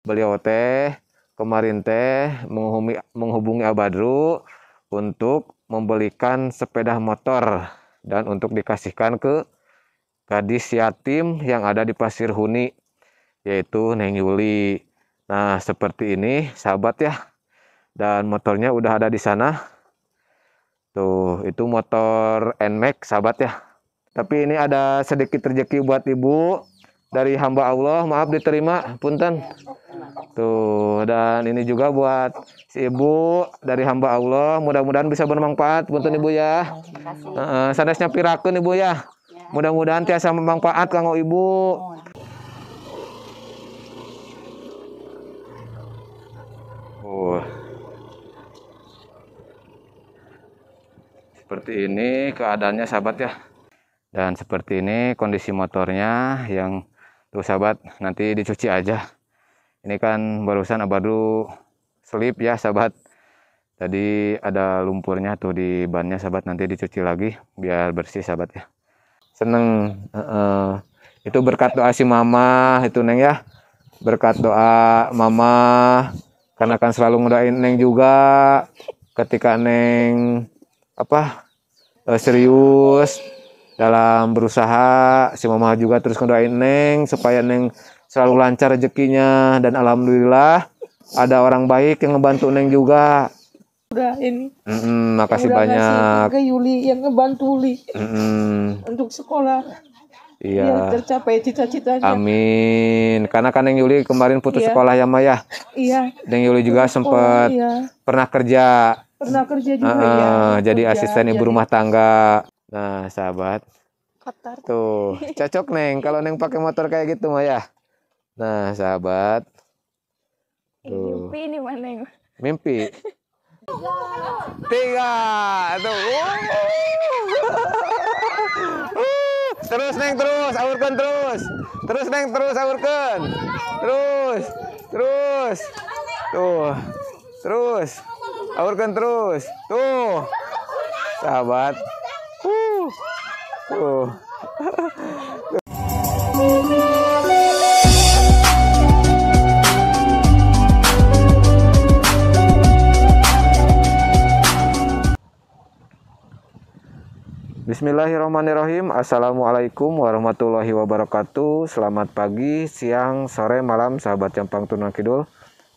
Beliau teh kemarin teh menghubungi Abadru untuk membelikan sepeda motor dan untuk dikasihkan ke gadis yatim yang ada di Pasir Huni, yaitu Neng Yuli. Nah, seperti ini sahabat ya. Dan motornya udah ada di sana. Tuh, itu motor NMAX sahabat ya. Tapi ini ada sedikit rezeki buat ibu dari hamba Allah, maaf diterima, punten. Tuh, dan ini juga buat si ibu dari hamba Allah, mudah-mudahan bisa bermanfaat, punten ibu ya. Sanesnya pirakeun ibu ya. Mudah-mudahan tiasa bermanfaat kanggo ibu. Seperti ini keadaannya sahabat ya. Dan seperti ini kondisi motornya yang tuh sahabat, nanti dicuci aja. Ini kan barusan Abadru selip ya sahabat. Tadi ada lumpurnya tuh di bannya sahabat, nanti dicuci lagi biar bersih sahabat ya. Seneng, itu berkat doa si mama itu Neng ya. Berkat doa mama, karena kan selalu ngedoain Neng juga ketika Neng serius dalam berusaha, si mama juga terus ngedoain Neng supaya Neng selalu lancar rezekinya. Dan alhamdulillah ada orang baik yang ngebantu Neng juga. Udah ini makasih udah banyak ke Yuli yang ngebantu Li untuk sekolah. Iya, biar tercapai cita-citanya. Amin. Karena kan Neng Yuli kemarin putus sekolah ya Maya. Iya. Neng Yuli juga sempat pernah kerja. Pernah kerja juga ya. Jadi kerja, asisten ibu rumah tangga. Nah, sahabat. Kotor. Tuh, cocok Neng kalau Neng pakai motor kayak gitu Maya. Nah, sahabat. Tuh. Mimpi ini mana Neng? Mimpi. Tiga. Tuh. Terus Neng, terus awurkan, terus Neng, terus awurkan, terus tuh, terus awurkan, terus tuh sahabat, tuh. Bismillahirrahmanirrahim. Assalamualaikum warahmatullahi wabarakatuh. Selamat pagi, siang, sore, malam sahabat Jampang Turunan Kidul.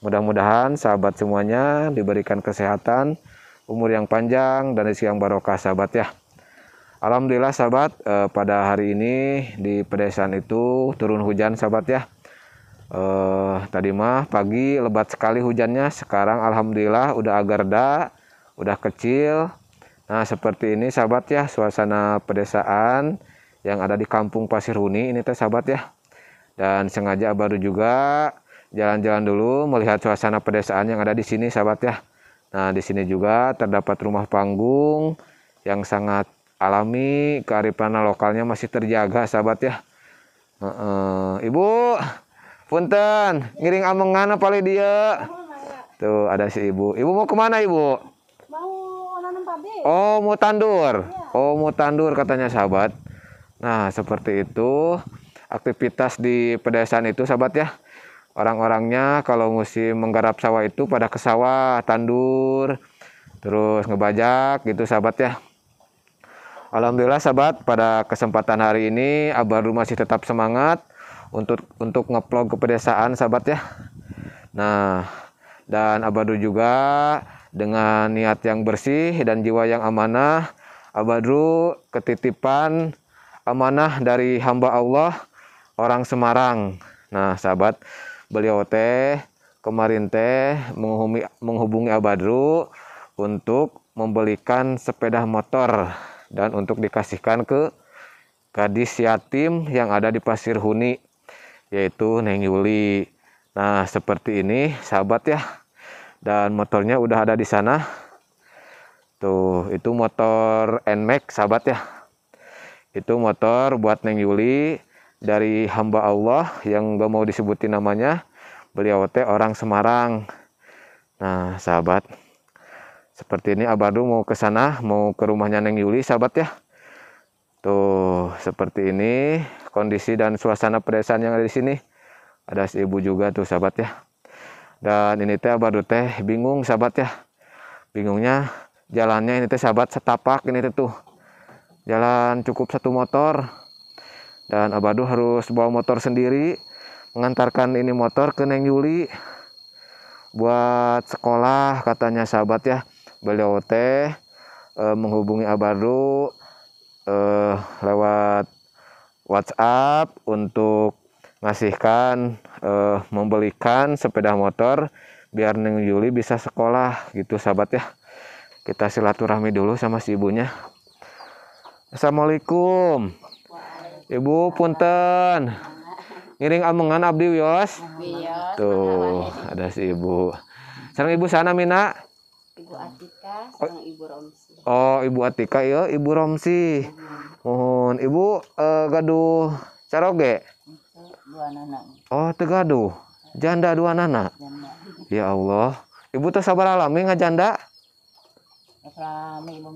Mudah-mudahan sahabat semuanya diberikan kesehatan, umur yang panjang, dan rezeki yang barokah sahabat ya. Alhamdulillah sahabat, pada hari ini di pedesaan itu turun hujan sahabat ya. Tadi mah pagi lebat sekali hujannya. Sekarang alhamdulillah udah agak reda, udah kecil. Nah, seperti ini sahabat ya, suasana pedesaan yang ada di Kampung Pasir Huni ini teh sahabat ya. Dan sengaja baru juga jalan-jalan dulu melihat suasana pedesaan yang ada di sini sahabat ya. Nah, di sini juga terdapat rumah panggung yang sangat alami, kearifan lokalnya masih terjaga sahabat ya. Ibu, punten, ngiring amengan apa dia? Tuh, ada si ibu. Ibu mau kemana ibu? Oh, mau tandur. Oh, mau tandur katanya sahabat. Nah, seperti itu aktivitas di pedesaan itu sahabat ya. Orang-orangnya kalau musim menggarap sawah itu pada ke sawah, tandur, terus ngebajak gitu sahabat ya. Alhamdulillah sahabat, pada kesempatan hari ini Abadru masih tetap semangat untuk nge-vlog ke pedesaan sahabat ya. Nah, dan Abadru juga dengan niat yang bersih dan jiwa yang amanah, Abadru ketitipan amanah dari hamba Allah orang Semarang. Nah sahabat, beliau teh kemarin teh menghubungi Abadru untuk membelikan sepeda motor dan untuk dikasihkan ke gadis yatim yang ada di Pasir Huni, yaitu Neng Yuli. Nah seperti ini sahabat ya. Dan motornya udah ada di sana. Tuh, itu motor NMAX sahabat ya. Itu motor buat Neng Yuli dari hamba Allah yang gak mau disebutin namanya. Beliau teh orang Semarang. Nah, sahabat. Seperti ini Abadru mau ke sana, mau ke rumahnya Neng Yuli sahabat ya. Tuh, seperti ini kondisi dan suasana pedesaan yang ada di sini. Ada si ibu juga tuh sahabat ya. Dan ini teh Abadru teh bingung sahabat ya. Bingungnya jalannya ini teh sahabat setapak ini teh tuh. Jalan cukup satu motor. Dan Abadru harus bawa motor sendiri mengantarkan ini motor ke Neng Yuli buat sekolah katanya sahabat ya. Beliau teh menghubungi Abadru lewat WhatsApp untuk ngasihkan membelikan sepeda motor biar Neng Yuli bisa sekolah gitu sahabat ya. Kita silaturahmi dulu sama si ibunya. Assalamualaikum ibu punten ngiring amungan abdi wios tuh ada si ibu sareng ibu sana mina ibu Atika sareng ibu Romsi. Oh ibu Atika ya ibu Romsi mohon ibu gaduh caroge. Oh tegaduh janda dua nana janda. Ya Allah ibu tuh sabar alami nggak janda ibu.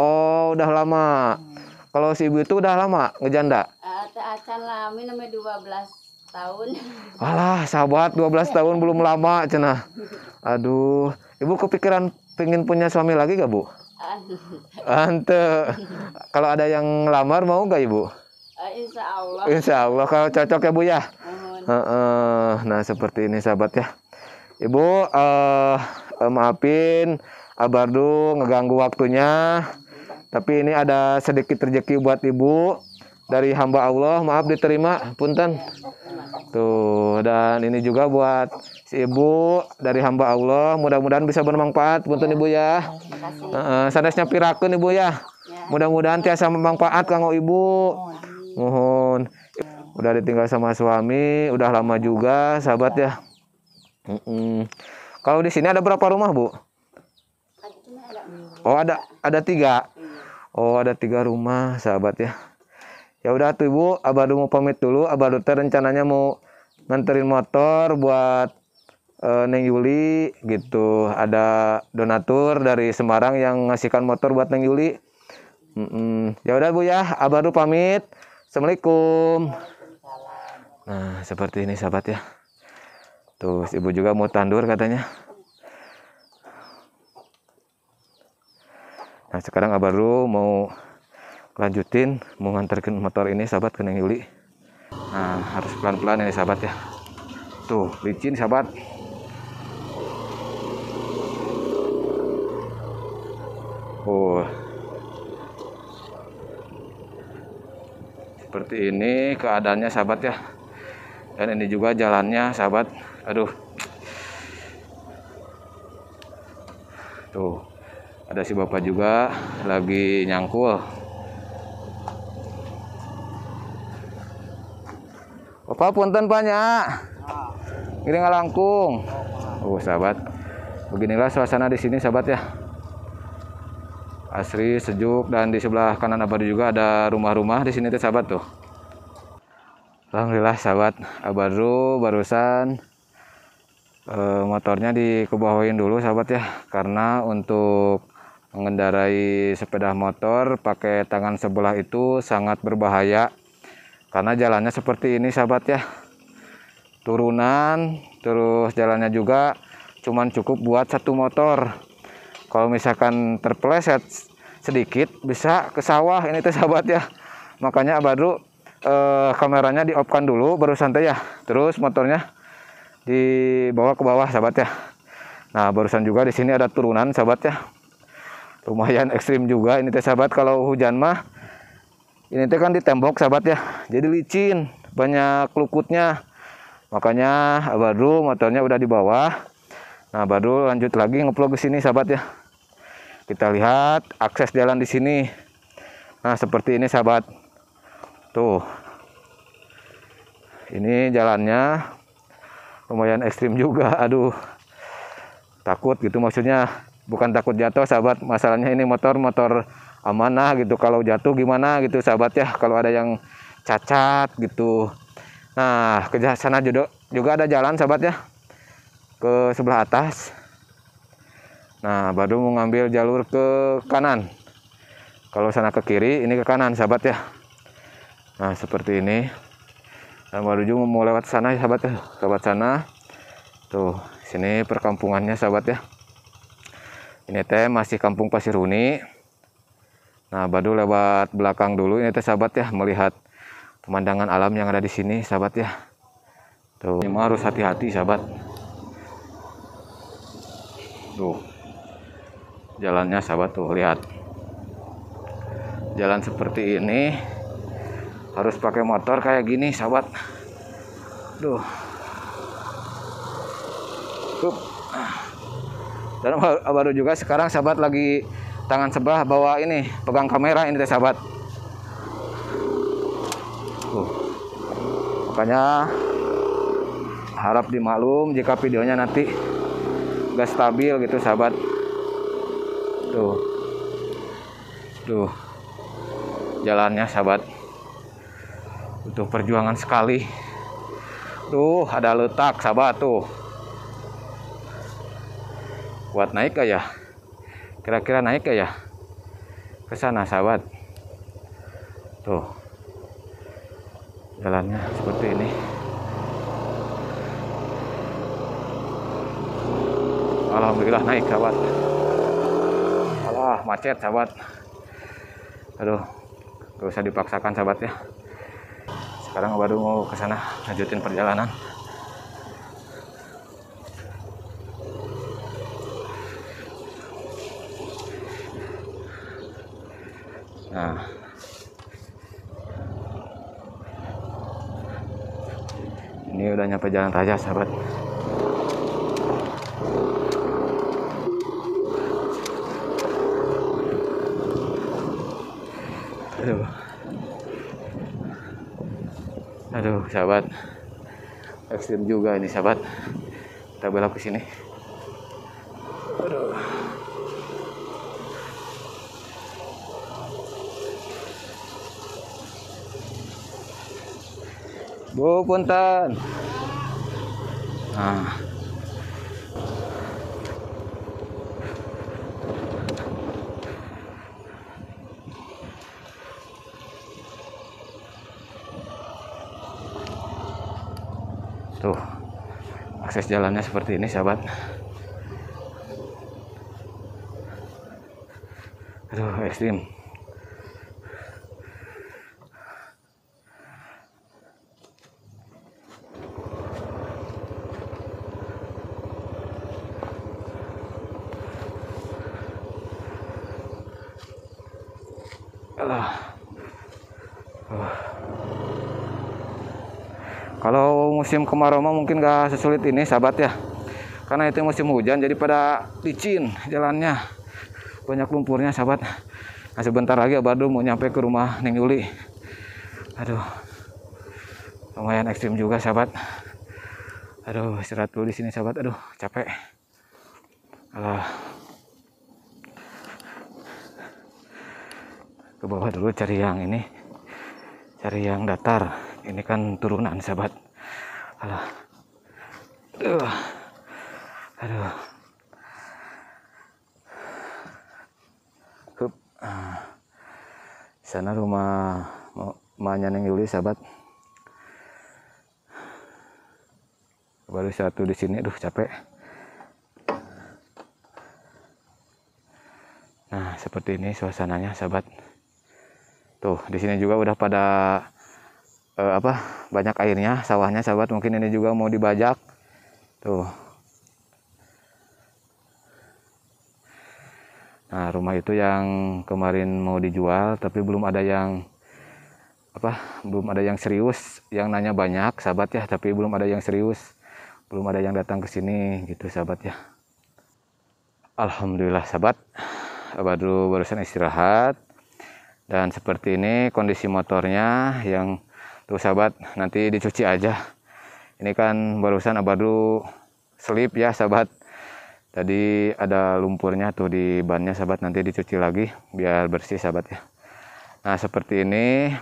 Oh udah lama kalau si ibu itu udah lama ngejanda acan lami namanya 12 tahun alah sahabat 12 tahun belum lama cenah aduh ibu kepikiran pengen punya suami lagi gak bu ante kalau ada yang lamar mau gak ibu? Insya Allah. Insya Allah kalau cocok ya bu ya. Nah seperti ini sahabat ya. Ibu maafin Abadru ngeganggu waktunya. Tapi ini ada sedikit rezeki buat ibu dari hamba Allah. Maaf diterima punten. Tuh dan ini juga buat si ibu dari hamba Allah. Mudah-mudahan bisa bermanfaat punten ibu ya. Sanesnya pirakeun ibu ya. Mudah-mudahan tiasa bermanfaat kanggo ibu. Mohon udah ditinggal sama suami udah lama juga sahabat ya. Kalau di sini ada berapa rumah bu? Oh ada tiga. Oh ada tiga rumah sahabat ya. Ya udah tuh ibu Abadru mau pamit dulu. Abadru teh rencananya mau nganterin motor buat Neng Yuli gitu. Ada donatur dari Semarang yang ngasihkan motor buat Neng Yuli. Ya udah bu ya Abadru pamit. Assalamualaikum. Nah seperti ini sahabat ya. Tuh ibu juga mau tandur katanya. Nah sekarang Abadru mau lanjutin mau nganterkan motor ini sahabat ke Neng Yuli. Nah harus pelan-pelan ini sahabat ya. Tuh licin sahabat. Oh seperti ini keadaannya sahabat ya. Dan ini juga jalannya sahabat. Aduh. Tuh. Ada si bapak juga lagi nyangkul. Bapak punten banyak. Ini ngalangkung. Oh sahabat. Beginilah suasana di sini sahabat ya. Asri, sejuk, dan di sebelah kanan Abadru juga ada rumah-rumah di sini tuh sahabat tuh. Alhamdulillah sahabat Abadru barusan motornya dikebawain dulu sahabat ya. Karena untuk mengendarai sepeda motor pakai tangan sebelah itu sangat berbahaya. Karena jalannya seperti ini sahabat ya. Turunan, terus jalannya juga cuman cukup buat satu motor. Kalau misalkan terpeleset sedikit bisa ke sawah ini tuh sahabat ya. Makanya Abadru kameranya di-off-kan dulu baru santai ya. Terus motornya dibawa ke bawah sahabat ya. Nah, barusan juga di sini ada turunan sahabat ya. Lumayan ekstrim juga ini tuh sahabat kalau hujan mah. Ini tuh kan di tembok sahabat ya. Jadi licin, banyak lukutnya. Makanya Abadru motornya udah di bawah. Nah, Abadru lanjut lagi ngeplog ke sini sahabat ya. Kita lihat akses jalan di sini. Nah, seperti ini sahabat. Tuh. Ini jalannya lumayan ekstrim juga. Aduh. Takut gitu maksudnya. Bukan takut jatuh sahabat. Masalahnya ini motor amanah gitu. Kalau jatuh gimana gitu sahabat ya. Kalau ada yang cacat gitu. Nah, ke sana juga ada jalan sahabat ya. Ke sebelah atas. Nah, Abadru mau ngambil jalur ke kanan. Kalau sana ke kiri, ini ke kanan, sahabat ya. Nah, seperti ini. Dan Abadru juga mau lewat sana, sahabat ya. Lewat sana. Tuh, sini perkampungannya sahabat ya. Ini teh masih kampung Pasir Huni. Nah, Abadru lewat belakang dulu ini teh sahabat ya, melihat pemandangan alam yang ada di sini sahabat ya. Tuh, ini harus hati-hati sahabat. Tuh, jalannya sahabat tuh, lihat. Jalan seperti ini harus pakai motor kayak gini sahabat. Duh. Dan baru juga sekarang sahabat lagi tangan sebelah bawa ini, pegang kamera ini sahabat. Makanya harap dimaklum jika videonya nanti gak stabil gitu sahabat. Tuh. Tuh. Jalannya sahabat. Itu perjuangan sekali. Tuh, ada letak sahabat tuh. Buat naik gak ya? Kira-kira naik gak ya? Ke sana sahabat. Tuh. Jalannya seperti ini. Alhamdulillah naik sahabat. Alah, macet sahabat. Aduh, gak usah dipaksakan sahabat ya. Sekarang baru mau ke sana lanjutin perjalanan. Nah. Ini udah nyampe jalan raya, sahabat. Aduh. Aduh sahabat, ekstrim juga ini sahabat. Kita belok ke sini. Aduh. Bu punten. Nah. Tuh, akses jalannya seperti ini sahabat. Aduh, ekstrim. Alah. Kalau musim kemarau mungkin gak sesulit ini sahabat ya, karena itu musim hujan jadi pada licin jalannya, banyak lumpurnya sahabat. Nah, sebentar lagi Abadru mau nyampe ke rumah Neng Yuli. Aduh, lumayan ekstrim juga sahabat. Aduh, istirahat dulu di sini sahabat. Aduh, capek. Alah. Ke bawah dulu cari yang ini, cari yang datar. Ini kan turunan sahabat. Alah. Aduh. Aduh. Hup. Sana rumah mamanya Neng Yuli sahabat. Baru satu di sini. Aduh, capek. Nah, seperti ini suasananya sahabat. Tuh, di sini juga udah pada banyak airnya, sawahnya sahabat. Mungkin ini juga mau dibajak tuh. Nah, rumah itu yang kemarin mau dijual tapi belum ada yang serius yang nanya banyak sahabat ya, tapi belum ada yang serius, belum ada yang datang ke sini gitu sahabat ya. Alhamdulillah sahabat, Abadru barusan istirahat dan seperti ini kondisi motornya yang tuh sahabat, nanti dicuci aja. Ini kan barusan Abadru selip ya sahabat. Tadi ada lumpurnya tuh di bannya sahabat, nanti dicuci lagi biar bersih sahabat ya. Nah, seperti ini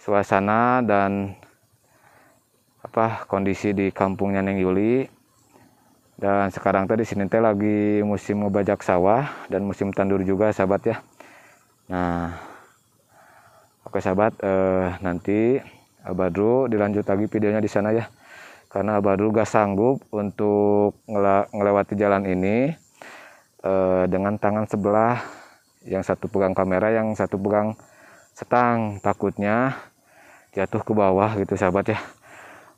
suasana dan kondisi di kampungnya Neng Yuli. Dan sekarang tadi sini teh lagi musim ngebajak sawah dan musim tandur juga sahabat ya. Nah, oke sahabat, nanti Abadru dilanjut lagi videonya di sana ya. karena Abadru gak sanggup untuk ngelewati jalan ini dengan tangan sebelah, yang satu pegang kamera, yang satu pegang setang, takutnya jatuh ke bawah gitu sahabat ya.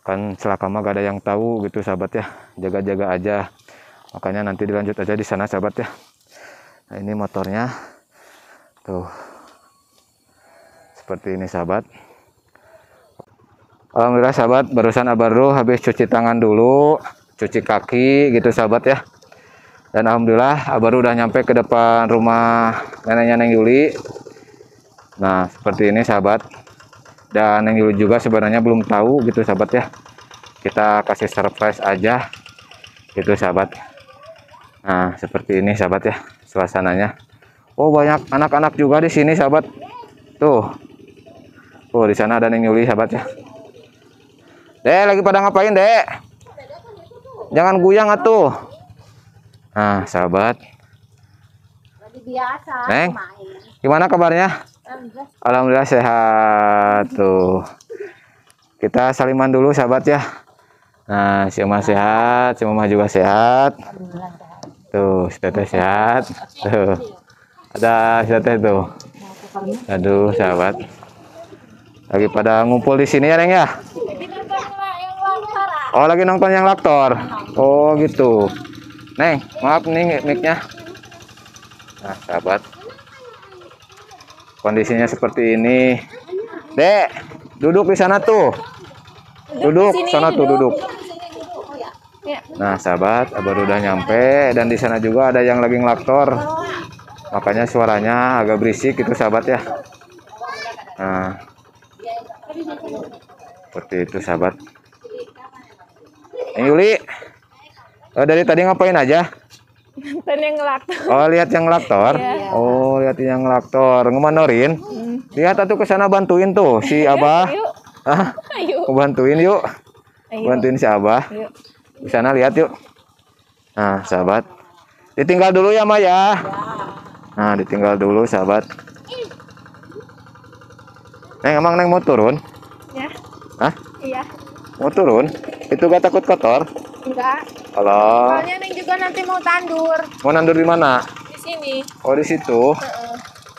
Kan celaka mah gak ada yang tahu gitu sahabat ya, jaga-jaga aja. Makanya nanti dilanjut aja di sana sahabat ya. Nah, ini motornya tuh seperti ini sahabat. Alhamdulillah sahabat, barusan Abadru habis cuci tangan dulu, cuci kaki gitu sahabat ya. Dan alhamdulillah Abadru udah nyampe ke depan rumah neneknya Neng Yuli. Nah seperti ini sahabat. Dan Neng Yuli juga sebenarnya belum tahu gitu sahabat ya. Kita kasih surprise aja gitu sahabat. Nah seperti ini sahabat ya suasananya. Oh, banyak anak-anak juga di sini sahabat. Tuh. Oh, di sana ada Neng Yuli sahabat ya. Dek, lagi pada ngapain, Dek? Jangan goyang atuh. Nah, sahabat. Lagi biasa, Neng. Gimana kabarnya? Alhamdulillah. Alhamdulillah sehat tuh. Kita saliman dulu sahabat ya. Nah, si Oma sehat, si Mama juga sehat. Tuh, si Teteh sehat. Tuh. Ada si Teteh tuh. Aduh sahabat, lagi pada ngumpul di sini ya Neng ya. Oh, lagi nonton yang Laktor. Oh gitu Neng, maaf nih mic-nya. Nah sahabat, kondisinya seperti ini. Dek, duduk di sana tuh. Duduk, sana tuh duduk. Nah sahabat, baru udah nyampe. Dan di sana juga ada yang lagi ngelaktor, makanya suaranya agak berisik gitu sahabat ya. Nah seperti itu sahabat. Neng Yuli, dari tadi ngapain aja? Nonton yang ngelaktor. Oh, lihat yang ngelaktor. Yeah. Oh, lihat yang ngelaktor. Ngemanorin. Lihat atuh ke sana, bantuin tuh si Abah. Ayo. Bantuin yuk. Ayo. Bantuin si Abah. Ayo. Di sana lihat yuk. Nah, sahabat. Ditinggal dulu ya, Maya. Ya. Nah, ditinggal dulu sahabat. Neng, emang Neng mau turun? Ya. Hah? Iya. Mau turun? Itu gak takut kotor? Enggak. Halo. Soalnya Neng juga nanti mau tandur. Mau nandur di mana? Di sini. Oh, di situ.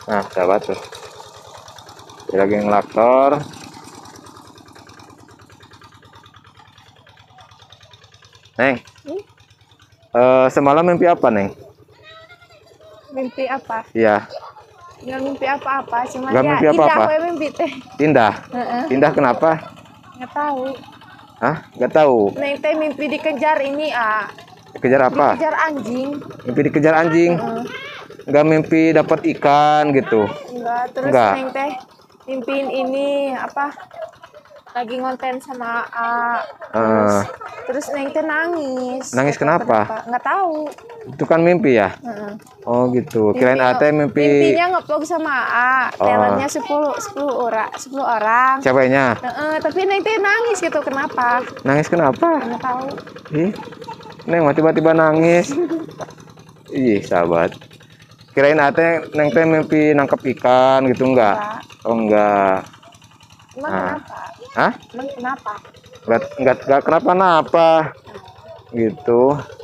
Nah, sahabat tuh. Dia lagi ngelaktor. Neng. Semalam mimpi apa, Neng? Mimpi apa? Iya. Enggak mimpi apa-apa, cuma ya mimpi apa-apa. Indah, mimpi teh. Indah. Indah kenapa? Enggak tahu. Hah? Enggak tahu. Neng teh mimpi dikejar ini, ah. Dikejar apa? Dikejar anjing. Mimpi dikejar anjing. Enggak mimpi dapat ikan gitu. Enggak, terus Neng teh mimpiin ini apa? Lagi ngonten sama A. Terus Neng teh nangis. Nangis kenapa? Enggak tahu. Itu kan mimpi ya? Oh, gitu. Kirain A teh mimpi. Mimpinya ngeplok sama A. Telernya 10 orang. Ceweknya? Tapi Neng teh nangis gitu. Kenapa? Nangis kenapa? Enggak tahu. Ih. Neng tiba-tiba nangis. Ih, sahabat. Kirain A teh Neng teh mimpi nangkep ikan gitu enggak? Oh, enggak. Emang kenapa? Hah? Emang kenapa? Enggak kenapa-napa. Gitu.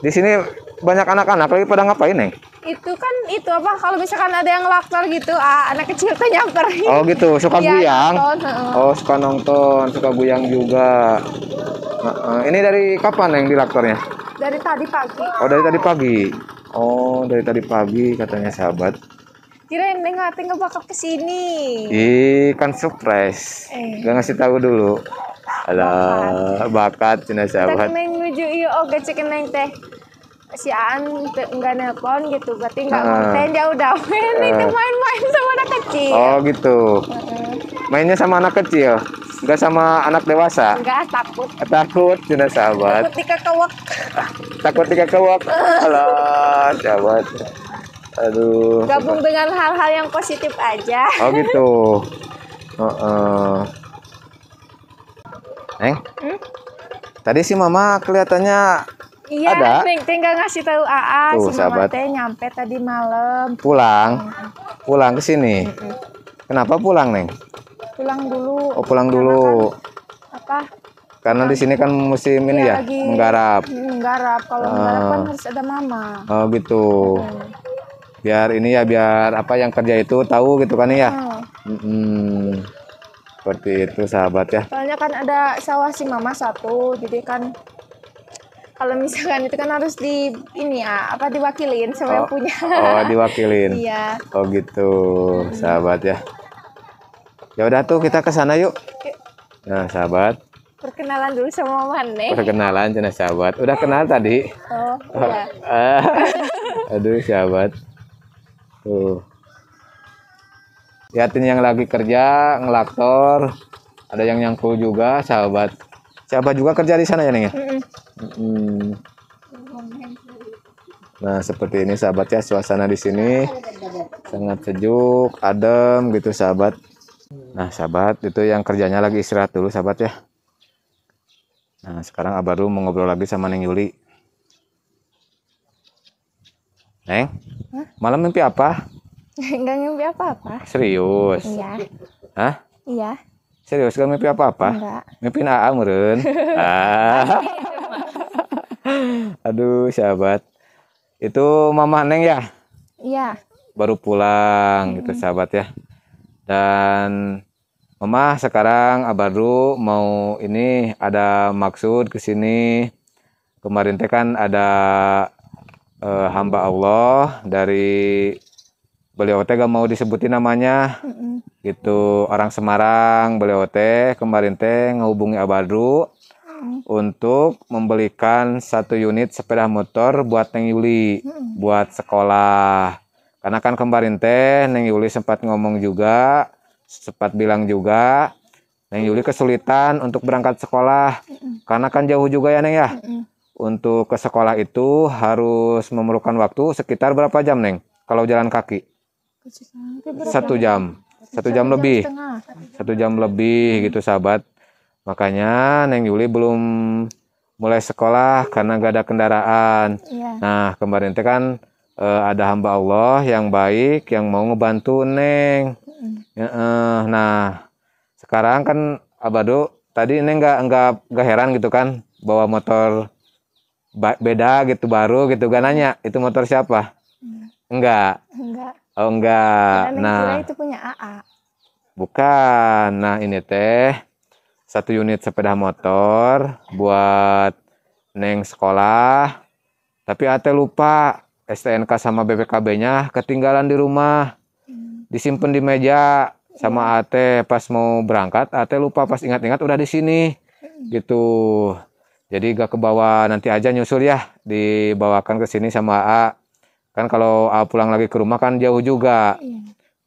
Di sini banyak anak-anak lagi pada ngapain, Neng? Itu kan itu apa, kalau misalkan ada yang laktor gitu, anak kecil tuh nyamperin. Oh gitu, suka buyang. Oh, suka nonton, suka buyang juga. Ini dari kapan, Neng, di laktornya? Dari tadi pagi. Oh, dari tadi pagi. Oh, dari tadi pagi katanya sahabat. Kirain Neng nggak bakal kesini. Ih, kan surprise. Gak ngasih tahu dulu. Alah, bakat cina sahabat. Tapi Neng nuju iyo, oke cek Neng teh. Si Aan nggak nelpon gitu, berarti nggak konten jauh-jauh. Neng teh main-main sama anak kecil. Oh gitu. Mainnya sama anak kecil, nggak sama anak dewasa. Nggak, takut. Takut cina sahabat. Takut dikekewak. Takut dikekewak. Alah, sahabat. Aduh. Gabung dengan hal-hal yang positif aja. Oh gitu. Neng, tadi si Mama kelihatannya iya, ada. Iya, Neng tinggal ngasih tahu AA. Tuh, si Mama teh nyampe tadi malam. Pulang, pulang ke sini. Kenapa pulang, Neng? Pulang dulu. Oh, pulang dulu. Kan, apa? Karena di sini kan musim ini ya, menggarap. Menggarap, kalau menggarap kan harus ada mama. Oh gitu. Biar ini ya, biar apa yang kerja itu tahu gitu kan ya. Seperti itu sahabat ya. Soalnya kan ada sawah si mama satu, jadi kan kalau misalkan itu kan harus di ini ya, apa diwakilin sama yang punya. Oh diwakilin. Iya. Oh gitu sahabat ya. Ya udah tuh kita ke sana yuk. Nah sahabat. Perkenalan dulu sama Maneh. Perkenalan cina sahabat. Udah kenal tadi. Oh iya. Aduh sahabat. Tuh. Lihatin yang lagi kerja, ngelaktor, ada yang nyangkul juga, sahabat. Sahabat juga kerja di sana ya, Neng ya? Nah, seperti ini sahabat ya, suasana di sini sangat sejuk, adem gitu sahabat. Nah, sahabat, itu yang kerjanya lagi istirahat dulu sahabat ya. Nah, sekarang Abadru mau ngobrol lagi sama Neng Yuli. Neng, malam mimpi apa? Enggak mimpi apa-apa. Serius? Iya. Hah? Iya. Serius gak mimpi apa-apa? Enggak. Mimpiin AA meureun. Aduh, sahabat. Itu mama Neng ya? Iya. Baru pulang gitu sahabat ya. Dan mama sekarang Abadru mau ini ada maksud ke sini. Kemarin teh kan ada hamba Allah dari beliau teh gak mau disebutin namanya, gitu orang Semarang. Beliau teh kemarin teh ngehubungi Abadru untuk membelikan 1 unit sepeda motor buat Neng Yuli, buat sekolah. Karena kan kemarin teh Neng Yuli sempat ngomong juga, sempat bilang juga, Neng Yuli kesulitan untuk berangkat sekolah, karena kan jauh juga ya Neng ya. Untuk ke sekolah itu harus memerlukan waktu sekitar berapa jam Neng? Kalau jalan kaki? 1 jam, 1 jam lebih, 1 jam lebih gitu sahabat. Makanya Neng Yuli belum mulai sekolah karena gak ada kendaraan. Nah kemarin itu kan ada hamba Allah yang baik yang mau ngebantu Neng. Nah sekarang kan Abadru tadi Neng gak heran gitu kan bawa motor beda gitu baru gitu, gak nanya itu motor siapa? Enggak. Oh enggak. Nah, itu punya AA. Bukan. Nah, ini teh 1 unit sepeda motor buat Neng sekolah. Tapi ate lupa STNK sama BPKB-nya ketinggalan di rumah. Disimpan di meja sama ate pas mau berangkat, ate lupa pas ingat-ingat udah di sini. Gitu. Jadi gak kebawa, nanti aja nyusul ya dibawakan ke sini sama AA. Kan kalau pulang lagi ke rumah kan jauh juga.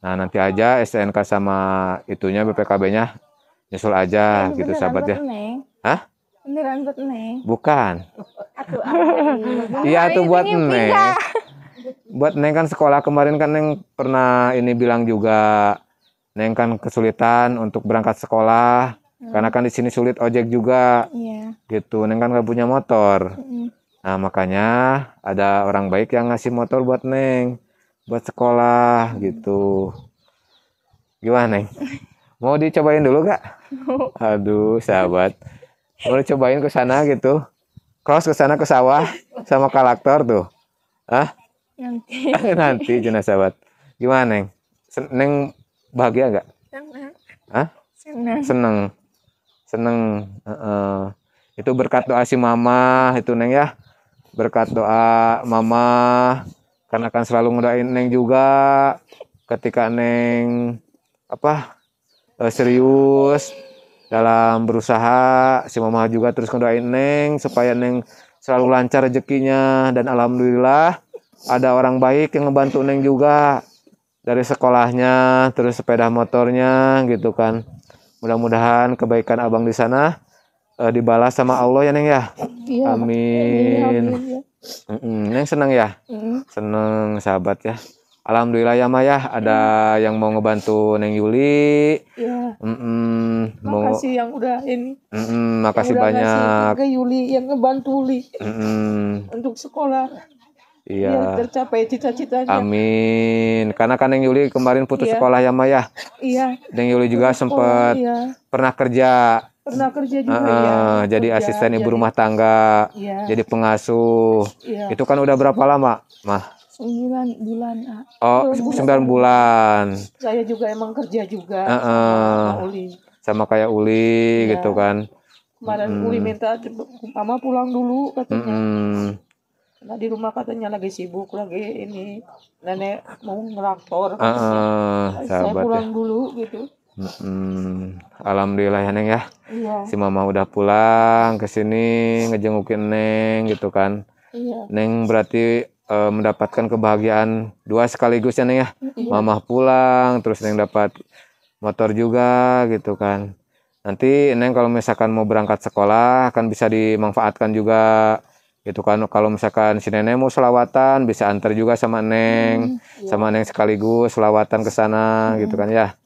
Nah nanti aja STNK sama itunya BPKB-nya nyusul aja gitu sahabat ya. Hah? Beneran buat Neng? Bukan. Iya tuh buat Neng. Buat Neng kan sekolah kemarin kan Neng pernah ini bilang juga Neng kan kesulitan untuk berangkat sekolah karena kan di sini sulit ojek juga. Gitu Neng kan gak punya motor. Nah makanya ada orang baik yang ngasih motor buat Neng buat sekolah gitu. Gimana Neng? Mau dicobain dulu gak? Aduh sahabat. Mau dicobain ke sana gitu. Cross ke sana ke sawah sama kolektor tuh. Hah? Nanti. Nanti jenazah sahabat. Gimana Neng? Neng bahagia gak? Seneng. Hah? Seneng. Seneng. Seneng. Itu berkat doa si mama itu Neng ya. Berkat doa mama, karena akan selalu ngedoain Neng juga ketika Neng apa serius dalam berusaha. Si mama juga terus ngedoain Neng supaya Neng selalu lancar rezekinya. Dan alhamdulillah ada orang baik yang ngebantu Neng juga dari sekolahnya, terus sepeda motornya gitu kan. Mudah-mudahan kebaikan abang di sana dibalas sama Allah ya Neng ya. Amin. Neng seneng ya? Seneng sahabat ya. Alhamdulillah ya Maya, ada yang mau ngebantu Neng Yuli. Makasih yang udah ini. Makasih banyak. Ke Yuli yang ngebantu Yuli untuk sekolah. Iya. Tercapai cita-citanya. Amin. Karena kan Neng Yuli kemarin putus sekolah ya Maya. Neng Yuli juga sempat pernah kerja. Pernah kerja juga ya. Jadi kerja, asisten ibu rumah tangga, ya. Jadi pengasuh. Ya. Itu kan udah berapa lama, Mah? 9 bulan. Oh, 9 bulan. Saya juga emang kerja juga. Sama Uli. Sama kayak Uli ya. Gitu kan. Kemarin Uli minta Mama pulang dulu katanya. Nah, di rumah katanya lagi sibuk, lagi ini. Nenek mau ngeraktor. Saya pulang ya. Dulu gitu. Alhamdulillah ya Neng ya. Iya. Si Mama udah pulang ke sini ngejengukin Neng gitu kan. Iya. Neng berarti mendapatkan kebahagiaan dua sekaligus ya Neng ya. Iya. Mama pulang terus Neng dapat motor juga gitu kan. Nanti Neng kalau misalkan mau berangkat sekolah kan bisa dimanfaatkan juga gitu kan. Kalau misalkan si Nenek mau selawatan bisa antar juga sama Neng. Iya. Sama Neng sekaligus selawatan ke sana gitu kan ya.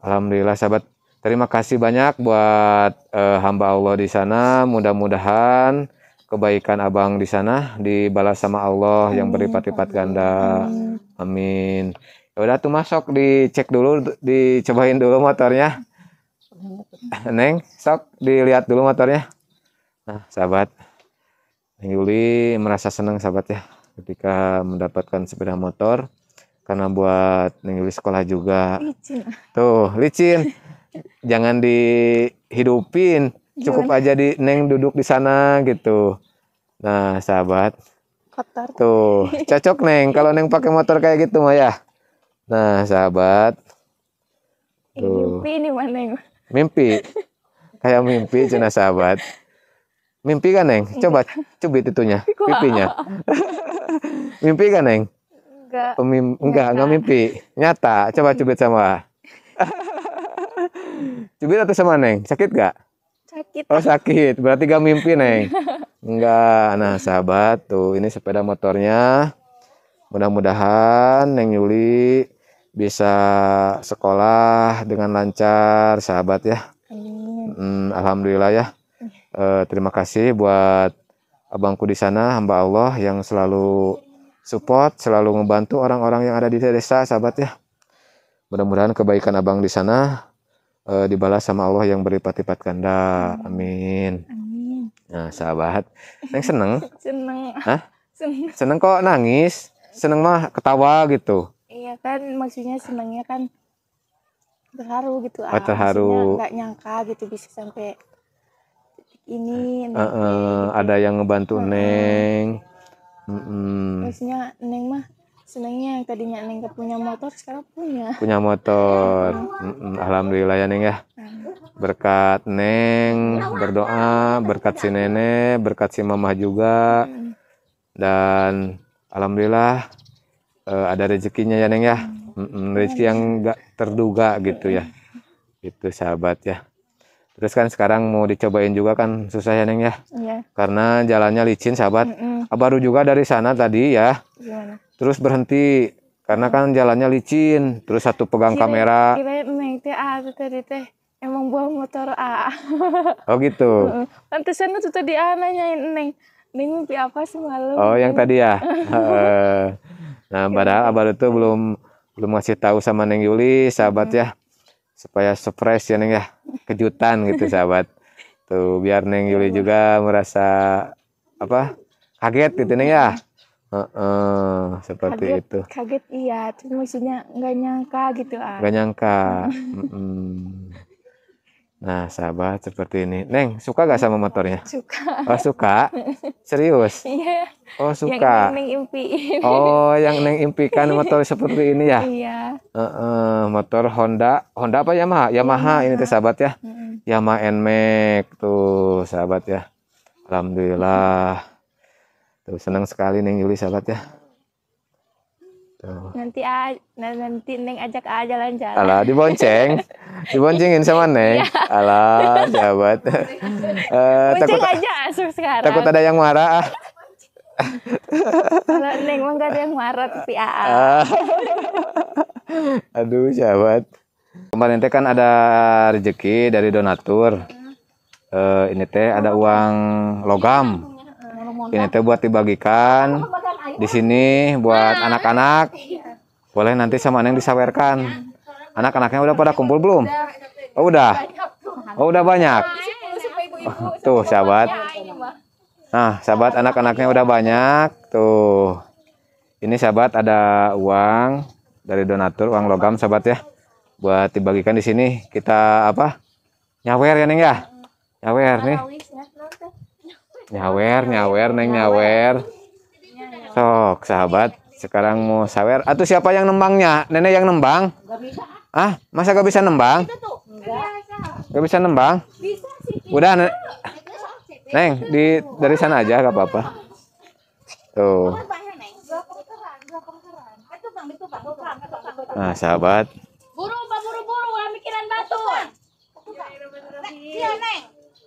Alhamdulillah sahabat, terima kasih banyak buat hamba Allah di sana. Mudah-mudahan kebaikan abang di sana dibalas sama Allah yang berlipat-lipat ganda. Amin. Ya udah tuh masuk, dicek dulu, dicobain dulu motornya. Neng, sok dilihat dulu motornya. Nah sahabat, Neng Yuli merasa senang sahabat ya ketika mendapatkan sepeda motor. Karena buat Neng Yuli sekolah juga. Licin. Tuh, licin. Jangan dihidupin. Cukup aja di Neng duduk di sana gitu. Nah, sahabat. Kotor. Tuh, cocok Neng kalau Neng pakai motor kayak gitu mah ya. Nah, sahabat. Tuh. Mimpi ini mah Neng. Mimpi. Kayak mimpi cina sahabat. Mimpi kan Neng? Coba cubit itunya, pipinya. Mimpi kan Neng? Enggak mimpi. Nyata. Coba cubit sama. Cubit atau sama Neng? Sakit gak? Sakit. Oh sakit. Berarti gak mimpi Neng. Enggak. Nah sahabat, tuh ini sepeda motornya. Mudah-mudahan Neng Yuli bisa sekolah dengan lancar sahabat ya. Alhamdulillah ya. Terima kasih buat abangku di sana, hamba Allah yang selalu support, selalu membantu orang-orang yang ada di desa sahabat ya. Mudah-mudahan kebaikan abang di sana dibalas sama Allah yang berlipat-lipat ganda. Amin. Amin. Nah sahabat, Neng seneng? Seneng. Hah? Seneng kok nangis? Seneng mah ketawa gitu. Iya kan, maksudnya senengnya kan terharu gitu. Oh, terharu. Nggak nyangka gitu bisa sampai ini. Ada yang ngebantu Neng. Maksudnya Neng mah senangnya yang tadinya Neng gak punya motor sekarang punya motor. Alhamdulillah ya Neng ya, berkat Neng berdoa, berkat si Nenek, berkat si Mama juga, dan alhamdulillah ada rezekinya ya Neng ya. Rezeki yang gak terduga gitu ya, itu sahabat ya. Terus kan sekarang mau dicobain juga kan susah ya Neng ya. Iya. Karena jalannya licin sahabat. Abadru juga dari sana tadi ya. Gimana? Terus berhenti karena kan jalannya licin. Terus satu pegang kamera. Emang bawa motor A. Oh gitu. Pantesan itu tadi nanya Neng mimpi apa semalam. Oh yang tadi ya. Nah padahal Abadru tuh belum ngasih tahu sama Neng Yuli sahabat ya. Supaya surprise ya Neng ya, kejutan gitu sahabat. Tuh biar Neng Yuli juga merasa apa kaget gitu Neng ya. Seperti kaget, itu kaget iya, cuma maksudnya nggak nyangka gitu. Nggak nyangka. Nah sahabat seperti ini. Neng suka gak sama motornya? Suka. Oh suka? Serius? Iya. Oh suka. Yang Neng impiin. Oh yang Neng impikan motor seperti ini ya? Iya. Motor Honda apa Yamaha? Yamaha. Ini tuh sahabat ya. Yamaha NMAX tuh sahabat ya. Alhamdulillah. Tuh senang sekali Neng Yuli sahabat ya. Tuh. Nanti Neng ajak jalan-jalan. Alah dibonceng. Diboncengin sama Neng. Ya. Alah sahabat. Takut aja asuh sekarang. Takut ada yang marah. Kalau Neng mah gak ada yang marah tapi Aa. Aduh sahabat. Kemarin teh kan ada rezeki dari donatur. Ini teh ada uang logam. Ini teh buat dibagikan. Di sini buat anak-anak. Boleh nanti sama Neng disawerkan. Anak-anaknya udah pada kumpul belum? Oh udah. Oh udah banyak. Tuh sahabat. Nah sahabat anak-anaknya udah banyak. Tuh. Ini sahabat ada uang dari donatur, uang logam sahabat ya. Buat dibagikan di sini. Kita apa? Nyawer ya Neng ya. Nyawer nih. Nyawer Neng nyawer. Sok sahabat. Sekarang mau sawer atau siapa yang nembangnya? Nenek yang nembang? Ah, masa gak bisa nembang? Gak bisa nembang? Udah, Neng, dari sana aja gak apa-apa. Tuh. Nah, sahabat. Buru, mikiran batu.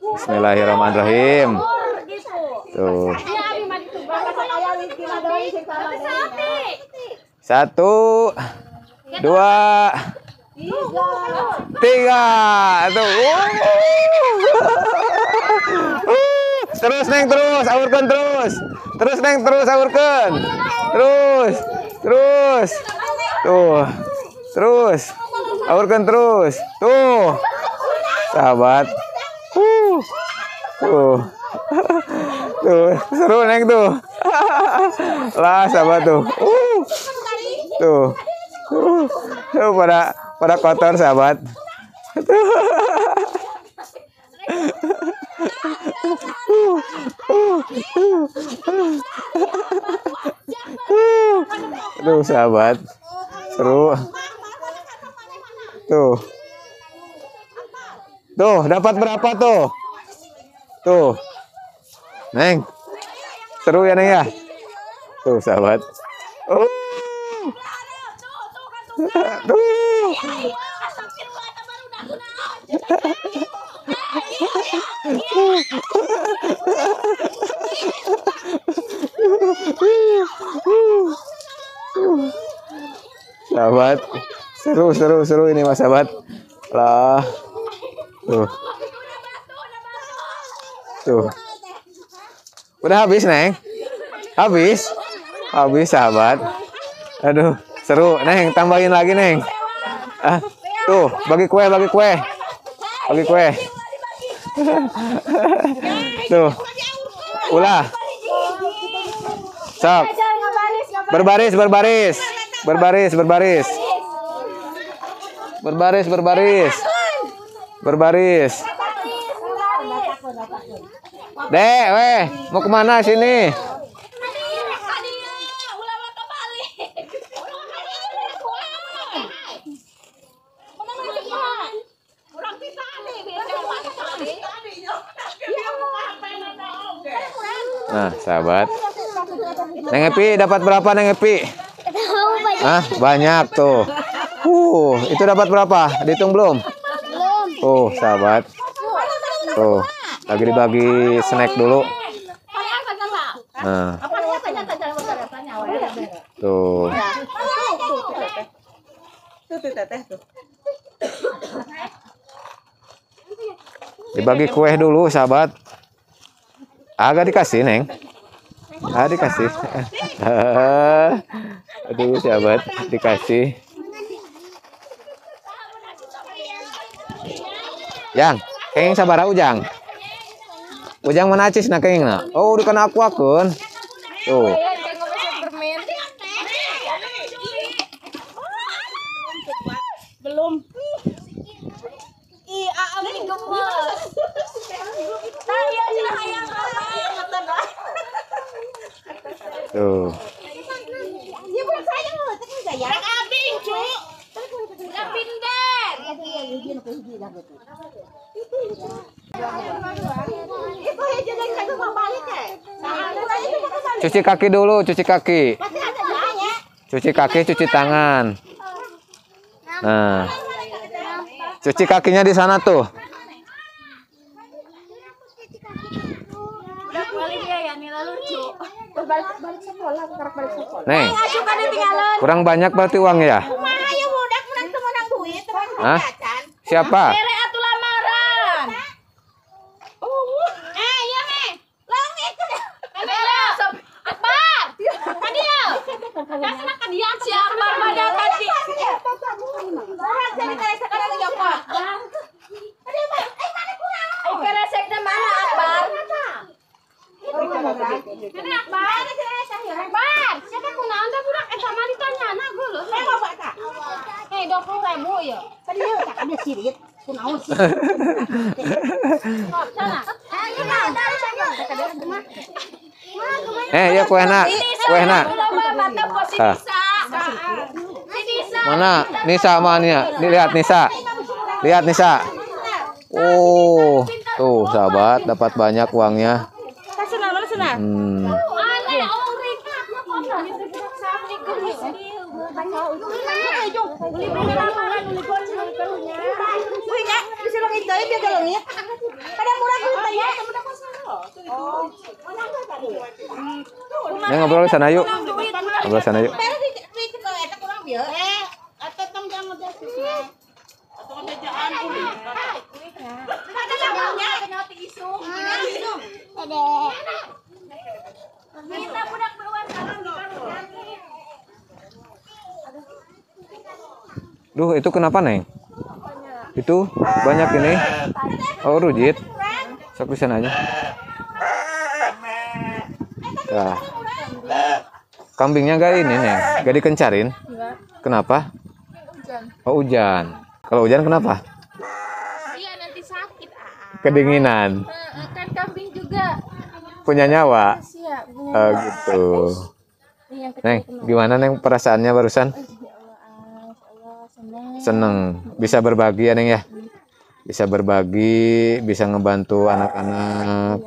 Bismillahirrahmanirrahim. Tuh. Satu, dua, tiga, tuh. Terus Neng terus, awurkan terus. Terus Neng terus, awurkan. Terus. Tuh. Terus. Awurkan terus. Tuh. Sahabat. Tuh. Tuh, seru Neng tuh. Lah sahabat tuh. Tuh. Tuh pada kotor sahabat. Tuh sahabat. Seru. Tuh. Tuh, dapat berapa tuh? Tuh. Neng. Seru ya Neng ya? Tuh sahabat. Tuh. Sahabat, seru ini mas sahabat lah. Tuh. Udah habis Neng, habis sahabat. Aduh. Seru, Neng, tambahin lagi, Neng. Ah, tuh, bagi kue. Tuh, ulah. Sok. Berbaris. Dek, weh, mau kemana sini? Nah, sahabat. Neng Epi dapat berapa Neng Epi? Ah, banyak tuh. Itu dapat berapa? Dihitung belum? Belum. Tuh, sahabat. Tuh, lagi dibagi snack dulu. Nah. Tuh. Dibagi kue dulu, sahabat. Agak dikasih Neng. Dikasih. Aduh sahabat, dikasih. Yang, keng sabara Ujang. Ujang mana acis nak keng nak? Oh, bukan aku. Tuh. Belum. Iya, ini gemes. Tuh. Cuci kaki dulu, cuci tangan. Nah, cuci kakinya di sana tuh. Neng, kurang banyak berarti uang ya? Hah? Siapa? Ya kuehna. Mana Nisa mananya? Dilihat Nisa. Lihat Nisa. Oh, tuh sahabat dapat banyak uangnya. Ngobrol sana yuk. Ngobrol sana yuk. Duh, itu kenapa, Neng? Itu banyak ini. Oh, rujit. Sok di sana aja. Nah. Kambingnya gak ini, Neng. Gak dikencarin. Kenapa? Oh, hujan. Kalau hujan kenapa? Iya, nanti sakit. Kedinginan. Kan kambing juga punya nyawa. Oh, gitu. Neng, gimana, Neng, perasaannya barusan? Seneng. Bisa berbagi ya, Neng, ya? Bisa berbagi, bisa ngebantu anak-anak.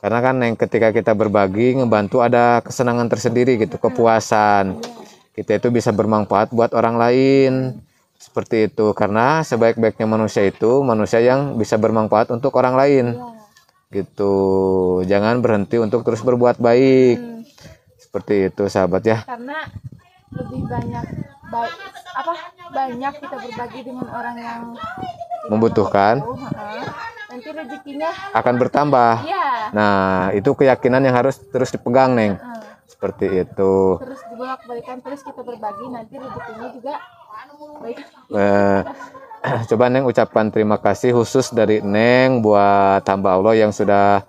Karena kan, Neng, ketika kita berbagi, ngebantu ada kesenangan tersendiri gitu, kepuasan. Kita itu bisa bermanfaat buat orang lain. Seperti itu. Karena sebaik-baiknya manusia itu, manusia yang bisa bermanfaat untuk orang lain. Gitu, jangan berhenti untuk terus berbuat baik. Seperti itu, sahabat, ya. Karena lebih banyak baik, banyak kita berbagi dengan orang yang membutuhkan, nanti rezekinya akan bertambah. Ya. Nah, itu keyakinan yang harus terus dipegang, Neng. Seperti itu. Terus dibolak-balikan, terus kita berbagi, nanti rezekinya juga baik. Coba, Neng, ucapkan terima kasih khusus dari Neng buat hamba Allah yang sudah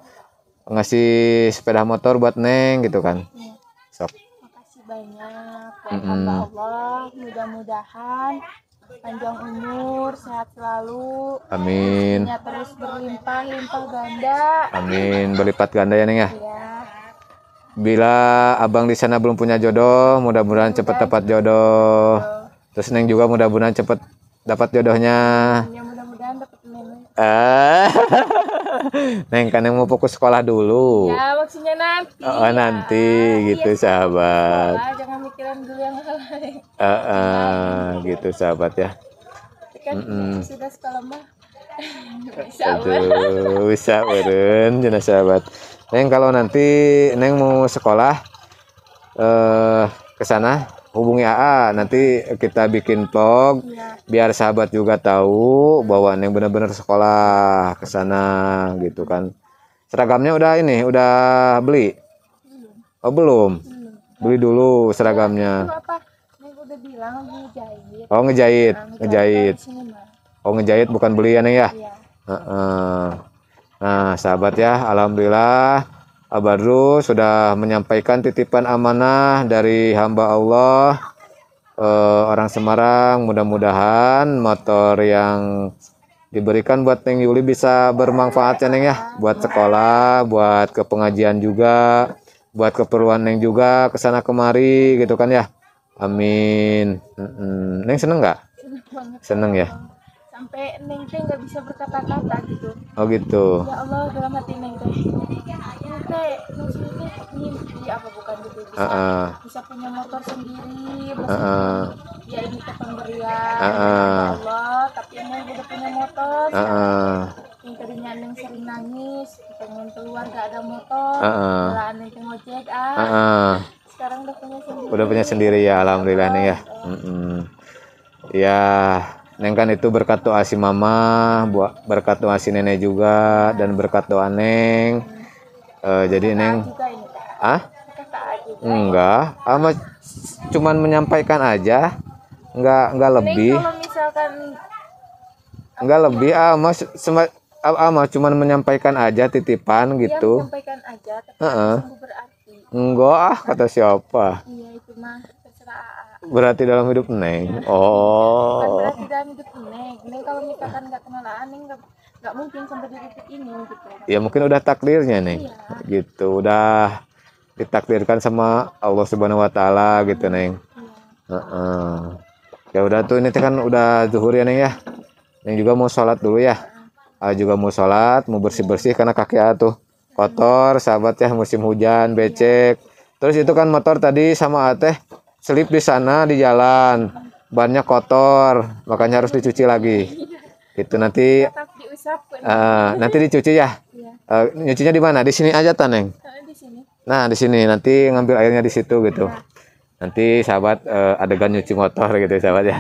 ngasih sepeda motor buat Neng gitu kan. Sok. Makasih banyak buat hamba Allah, mudah-mudahan panjang umur, sehat selalu. Amin. Hanya terus berlimpah-limpah ganda. Amin, berlipat ganda ya, Neng, ya. Iya. Bila abang di sana belum punya jodoh, mudah-mudahan cepat dapat jodoh. Terus Neng juga mudah-mudahan cepat dapat jodohnya. Ya, mudah-mudahan dapat jodoh. Neng kan yang mau fokus sekolah dulu. Ya, maksudnya nanti. Oh, nanti ya, gitu ya, sahabat. Sekolah, jangan mikirin dulu yang lain. Gitu sahabat ya. Kan sudah sekolah mah. Bisa urun jenah sahabat. Neng kalau nanti Neng mau sekolah ke sana, hubungi AA, nanti kita bikin vlog ya. Biar sahabat juga tahu bahwa Neng benar-benar sekolah ke sana gitu kan. Seragamnya udah ini, udah beli? Oh, belum. Beli dulu seragamnya. Neng udah bilang ngejahit. Oh, ngejahit. Ngejahit. Oh, ngejahit bukan beli ya, Neng, ya? Nah, sahabat ya, alhamdulillah Abadru sudah menyampaikan titipan amanah dari hamba Allah orang Semarang. Mudah-mudahan motor yang diberikan buat Neng Yuli bisa bermanfaat ya, Neng, ya. Buat sekolah, buat ke pengajian juga, buat keperluan Neng juga kesana kemari gitu kan ya. Amin. Neng seneng nggak? Seneng ya. Sampai Neng teh nggak bisa berkata-kata gitu. Oh gitu. Ya Allah, dalam hati Neng teh. Maksudnya mimpi apa bukan gitu, bisa, bisa punya motor sendiri, ya ini ke pemberian Allah, tapi Neng udah punya motor. Yang tadinya Neng sering nangis, pengen keluar gak ada motor, malah Neng ngojek sekarang udah punya sendiri. Udah punya sendiri ya, alhamdulillah Neng ya. Ya. Neng kan itu berkat doa si mama, berkat doa si nenek juga, dan berkat doa Neng. Jadi Neng, enggak, cuman menyampaikan aja, enggak lebih. Neng kalau misalkan enggak lebih, mah cuman menyampaikan aja titipan ya, gitu. Menyampaikan aja, tapi sungguh berarti. Enggak ah, kata siapa? Iya itu mah terserah. Berarti dalam hidup Neng. Oh. Berarti dalam hidup Neng. Neng kalau misalkan nggak kenal Neng nggak mungkin sampai di titik ini gitu. Ya mungkin udah takdirnya Neng. Iya. Gitu udah ditakdirkan sama Allah Subhanahu Wa Taala gitu Neng. Iya. Ya udah tuh ini kan udah zuhur ya Neng ya. Neng juga mau sholat dulu ya. Juga mau sholat, mau bersih-bersih karena kaki tuh kotor, sahabat ya, musim hujan, becek. Terus itu kan motor tadi sama Ateh selip di sana di jalan, bannya kotor, makanya harus dicuci lagi. Itu nanti dicuci ya. Nyucinya di mana? Di sini aja Taneng. Nah di sini nanti ngambil airnya di situ gitu. Nanti sahabat adegan nyuci motor gitu sahabat ya.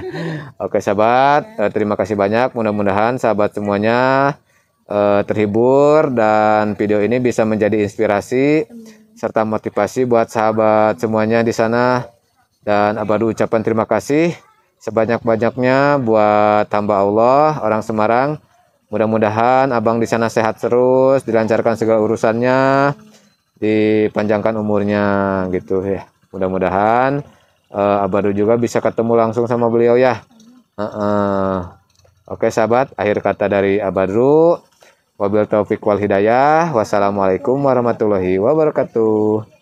Oke sahabat, terima kasih banyak. Mudah-mudahan sahabat semuanya terhibur dan video ini bisa menjadi inspirasi serta motivasi buat sahabat semuanya di sana. Dan Abadru ucapan terima kasih sebanyak-banyaknya buat hamba Allah orang Semarang. Mudah-mudahan abang di sana sehat terus, dilancarkan segala urusannya, dipanjangkan umurnya gitu ya. Mudah-mudahan Abadru juga bisa ketemu langsung sama beliau ya. Oke sahabat, akhir kata dari Abadru. Wabil taufiq wal hidayah. Wassalamualaikum warahmatullahi wabarakatuh.